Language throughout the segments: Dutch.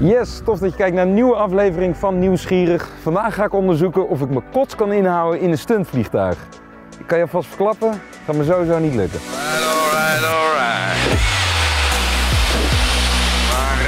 Yes, tof dat je kijkt naar een nieuwe aflevering van Nieuwsgierig. Vandaag ga ik onderzoeken of ik mijn kots kan inhouden in een stuntvliegtuig. Ik kan je alvast verklappen, dat gaat me sowieso niet lukken. Alright. Maar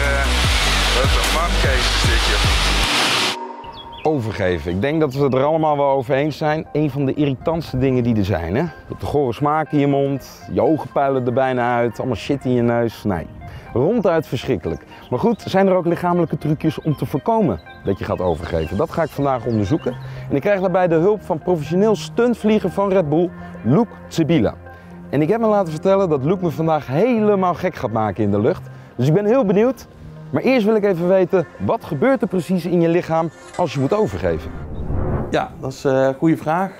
wat een mafkees is dit, joh. Overgeven. Ik denk dat we het er allemaal wel over eens zijn. Een van de irritantste dingen die er zijn, hè. Dat de gore smaak in je mond, je ogen puilen er bijna uit, allemaal shit in je neus. Nee. Ronduit verschrikkelijk. Maar goed, zijn er ook lichamelijke trucjes om te voorkomen dat je gaat overgeven? Dat ga ik vandaag onderzoeken. En ik krijg daarbij de hulp van professioneel stuntvlieger van Red Bull, Łukasz Czepiela. En ik heb me laten vertellen dat Luc me vandaag helemaal gek gaat maken in de lucht. Dus ik ben heel benieuwd. Maar eerst wil ik even weten, wat gebeurt er precies in je lichaam als je moet overgeven? Ja, dat is een goede vraag.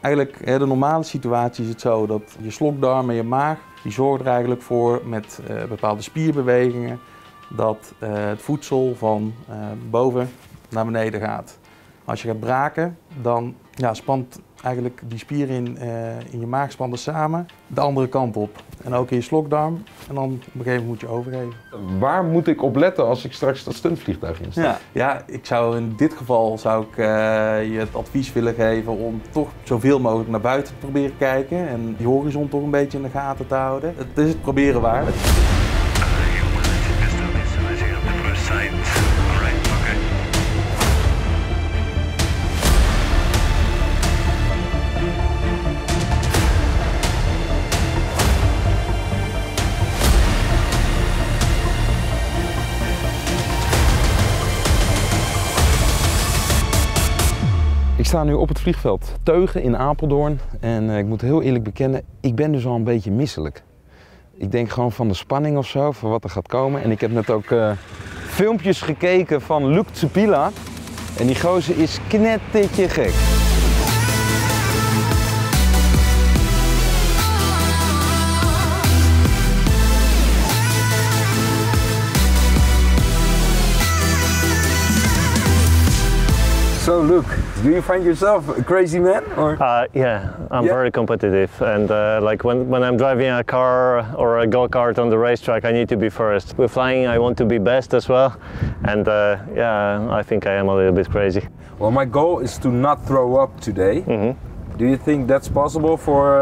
Eigenlijk, de normale situatie is het zo dat je slokdarm en je maag, die zorgt er eigenlijk voor met bepaalde spierbewegingen dat het voedsel van boven naar beneden gaat. Als je gaat braken, dan spant eigenlijk die spieren in je maag spannen samen de andere kant op. En ook in je slokdarm. En dan op een gegeven moment moet je overgeven. Waar moet ik op letten als ik straks dat stuntvliegtuig instap? Ja, ik zou in dit geval je het advies willen geven om toch zoveel mogelijk naar buiten te proberen kijken. En die horizon toch een beetje in de gaten te houden. Het is het proberen waard. Ik sta nu op het vliegveld Teuge in Apeldoorn en ik moet heel eerlijk bekennen, ik ben dus al een beetje misselijk. Ik denk gewoon van de spanning of zo, van wat er gaat komen. En ik heb net ook filmpjes gekeken van Łukasz Czepiela en die gozer is knettertje gek. So, Luke, do you find yourself a crazy man? Or? Yeah, I'm very competitive, and like when I'm driving a car or a go-kart on the racetrack, I need to be first. With flying, I want to be best as well, and yeah, I think I am a little bit crazy. Well, my goal is to not throw up today. Mm-hmm. Do you think that's possible for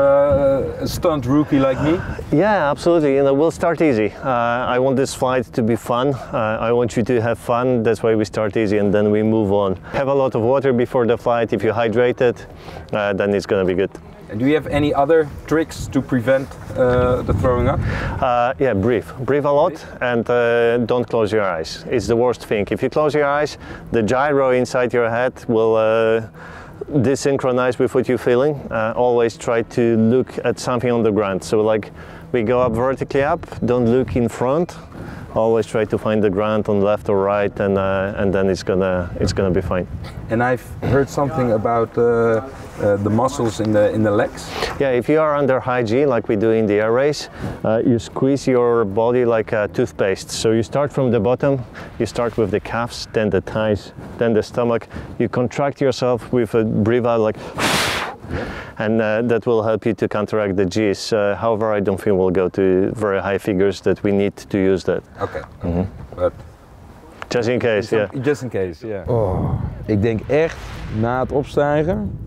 a stunt rookie like me? Yeah, absolutely. You know, we'll start easy. I want this flight to be fun. I want you to have fun. That's why we start easy and then we move on. Have a lot of water before the flight. If you hydrate it, then it's going to be good. Do you have any other tricks to prevent the throwing up? Yeah, breathe a lot and don't close your eyes. It's the worst thing. If you close your eyes, the gyro inside your head will desynchronize with what you're feeling. Always try to look at something on the ground. So like we go up vertically up, don't look in front. Always try to find the ground on left or right, and then it's gonna be fine. And I've heard something about the muscles in the legs. Yeah, if you are under high G, like we do in the air race, you squeeze your body like a toothpaste. So you start from the bottom, you start with the calves, then the thighs, then the stomach. You contract yourself with a breathe out like, and that will help you to counteract the G's. However, I don't think we'll go to very high figures that we need to use that. Okay. Mm-hmm. But just in case, yeah. Just in case, yeah. Oh, ik denk echt na het opstijgen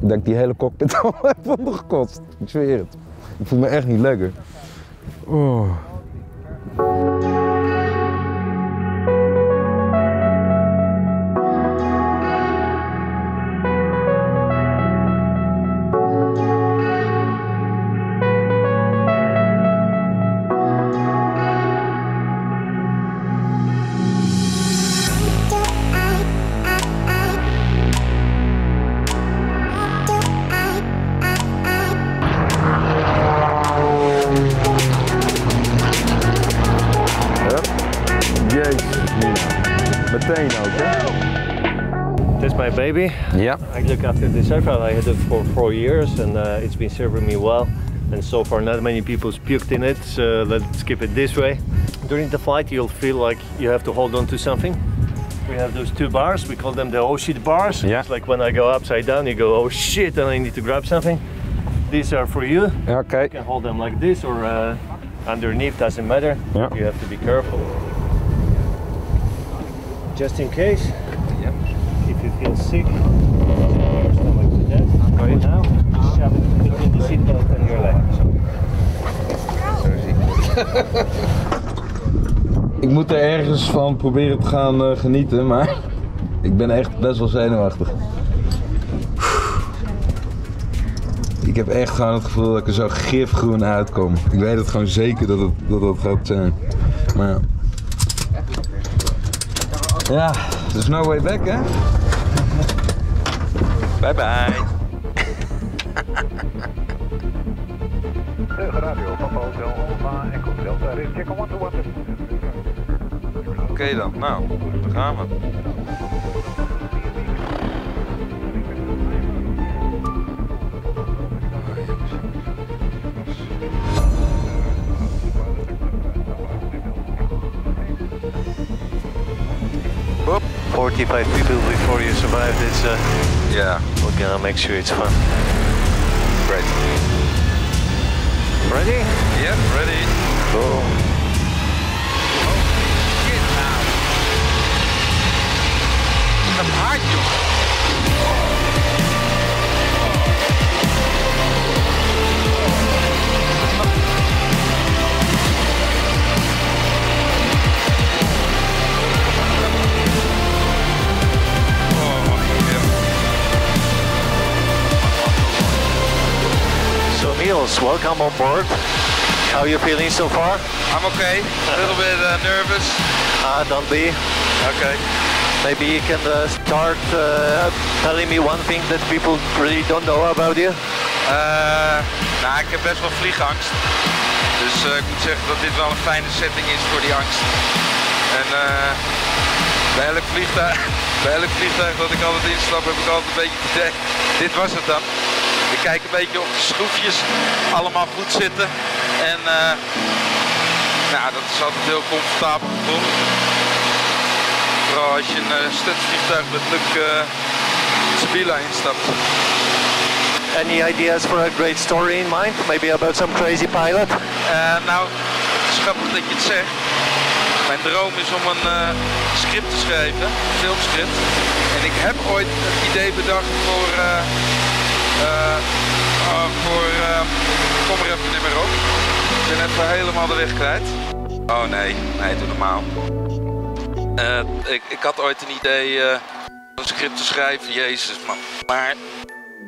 dat ik die hele cockpit al heb ondergekotst. Ik zweer het. Ik voel me echt niet lekker. Oh. Meteen ook, hè? This is my baby. Yeah. I look after this aircraft. I had it for 4 years and it's been serving me well. And so far not many people's puked in it, so let's keep it this way. During the flight you'll feel like you have to hold on to something. We have those 2 bars, we call them the oh shit bars. Yeah. It's like when I go upside down you go oh shit and I need to grab something. These are for you. Okay. You can hold them like this or underneath, doesn't matter. Yeah. You have to be careful. Just in case. Yep. If you feel sick, your stomach with that. Okay. For now, shove it between the seatbelt and your leg. Ik moet er ergens van proberen te gaan genieten, maar ik ben echt best wel zenuwachtig. Ik heb echt gewoon het gevoel dat ik er zo gifgroen uitkom. Ik weet het gewoon zeker dat dat gaat zijn. Maar ja. Ja, there's no way back, hè? Bye bye. Oké dan, nou, daar gaan we. Whoop. 45 people before you survive this. Yeah, we're gonna make sure it's fun. Great. Ready? Yep, ready. Go. Hem hard, joh. So Niels, welcome on board. How are you feeling so far? I'm okay. A little bit nervous. Don't be. Okay. Maybe you can start telling me one thing that people really don't know about you. Nou, ik heb best wel vliegangst. Dus ik moet zeggen dat dit wel een fijne setting is voor die angst. En bij elk vliegtuig dat ik altijd instap heb ik altijd een beetje gedekt. Dit was het dan. Ik kijk een beetje of de schroefjes allemaal goed zitten. En nou, dat is altijd heel comfortabel gevoel. Als je een studsvliegtuig met Luc Czepiela instapt. Any ideas for a great story in mind? Maybe about some crazy pilot? Nou, het is grappig dat je het zegt. Mijn droom is om een script te schrijven, een filmscript. En ik heb ooit het idee bedacht voor kom er even niet meer op. Ik ben even helemaal de weg kwijt. Oh nee, doe normaal. Ik had ooit een idee een script te schrijven, jezus man. Maar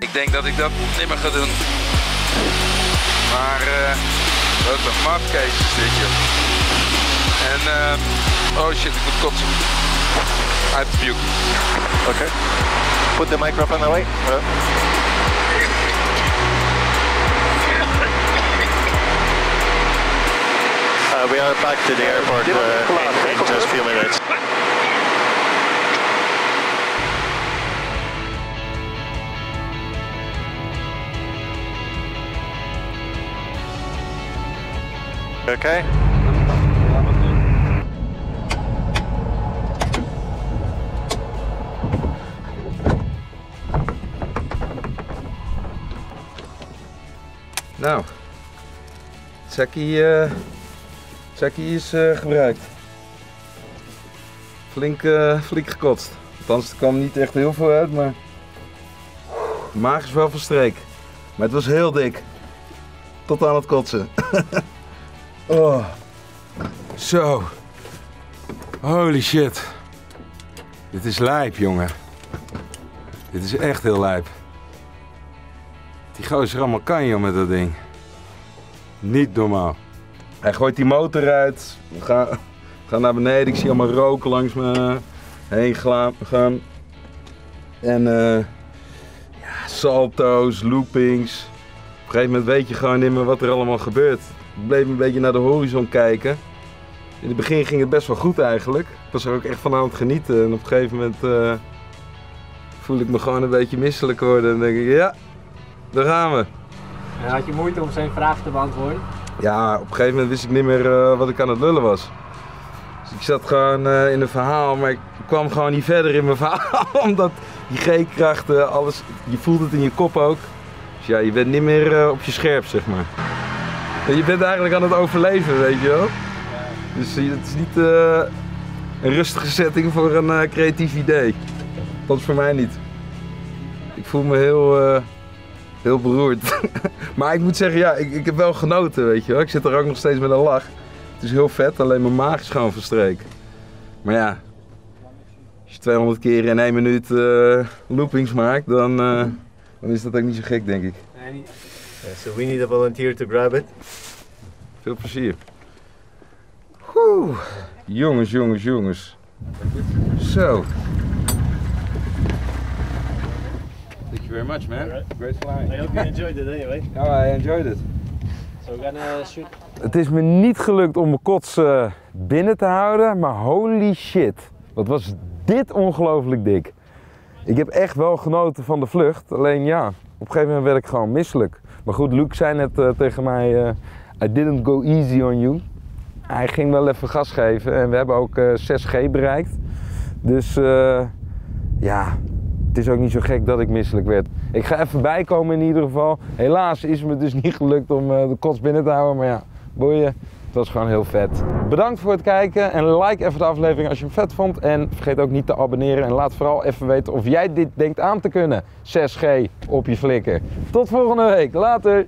ik denk dat ik dat niet meer ga doen. Maar wat een mapcase is dit, joh. En oh shit, ik moet kotsen. Uit de view. Oké. Okay. Put the microphone away. We are back to the airport in just a few minutes. Okay. Nou, Jackie is gebruikt. Flink gekotst. Althans, er kwam niet echt heel veel uit, maar de maag is wel van streek. Maar het was heel dik. Tot aan het kotsen. Oh. Zo. Holy shit. Dit is lijp, jongen. Dit is echt heel lijp. Die gozer allemaal kan, joh, met dat ding. Niet normaal. Hij gooit die motor uit, we gaan naar beneden, ik zie allemaal rook langs me heen gaan. En ja, salto's, loopings. Op een gegeven moment weet je gewoon niet meer wat er allemaal gebeurt. Ik bleef een beetje naar de horizon kijken. In het begin ging het best wel goed eigenlijk. Ik was er ook echt van aan het genieten en op een gegeven moment voel ik me gewoon een beetje misselijk worden. En denk ik, ja, daar gaan we. En had je moeite om zijn vraag te beantwoorden? Ja, op een gegeven moment wist ik niet meer wat ik aan het lullen was. Dus ik zat gewoon in een verhaal, maar ik kwam gewoon niet verder in mijn verhaal. Omdat die G-krachten, alles, je voelt het in je kop ook. Dus ja, je bent niet meer op je scherp, zeg maar. En je bent eigenlijk aan het overleven, weet je wel. Dus het is niet een rustige setting voor een creatief idee. Dat is voor mij niet. Ik voel me heel, heel beroerd. Maar ik moet zeggen, ja, ik heb wel genoten, weet je wel. Ik zit er ook nog steeds met een lach. Het is heel vet, alleen mijn maag is gewoon van streek. Maar ja, als je 200 keer in 1 minuut loopings maakt, dan is dat ook niet zo gek, denk ik. So we need a volunteer to grab it. Veel plezier. Oeh, jongens, jongens, jongens. Zo. Thank you very much, man. Right. Great flying. I hope you enjoyed it anyway. Oh, I enjoyed it. So we're gonna shoot. Het is me niet gelukt om mijn kots binnen te houden, maar holy shit. Wat was dit ongelooflijk dik. Ik heb echt wel genoten van de vlucht, alleen ja, op een gegeven moment werd ik gewoon misselijk. Maar goed, Luke zei net tegen mij, I didn't go easy on you. Hij ging wel even gas geven en we hebben ook 6G bereikt. Dus ja, het is ook niet zo gek dat ik misselijk werd. Ik ga even bijkomen in ieder geval. Helaas is me dus niet gelukt om de kots binnen te houden, maar ja, boeien. Het was gewoon heel vet. Bedankt voor het kijken en like even de aflevering als je hem vet vond. En vergeet ook niet te abonneren en laat vooral even weten of jij dit denkt aan te kunnen. 6G op je flikker. Tot volgende week. Later.